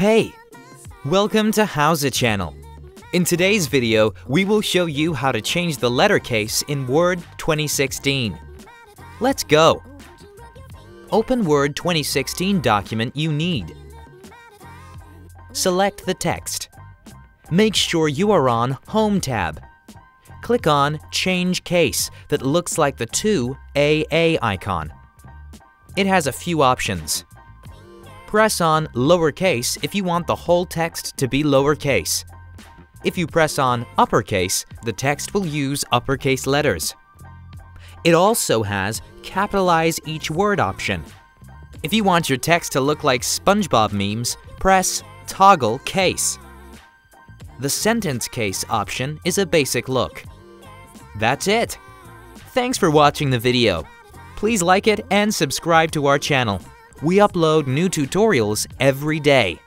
Hey! Welcome to HOWZA channel. In today's video, we will show you how to change the letter case in Word 2016. Let's go! Open Word 2016 document you need. Select the text. Make sure you are on Home tab. Click on Change Case that looks like the 2AA icon. It has a few options. Press on lowercase if you want the whole text to be lowercase. If you press on uppercase, the text will use uppercase letters. It also has capitalize each word option. If you want your text to look like SpongeBob memes, press toggle case. The sentence case option is a basic look. That's it! Thanks for watching the video. Please like it and subscribe to our channel. We upload new tutorials every day.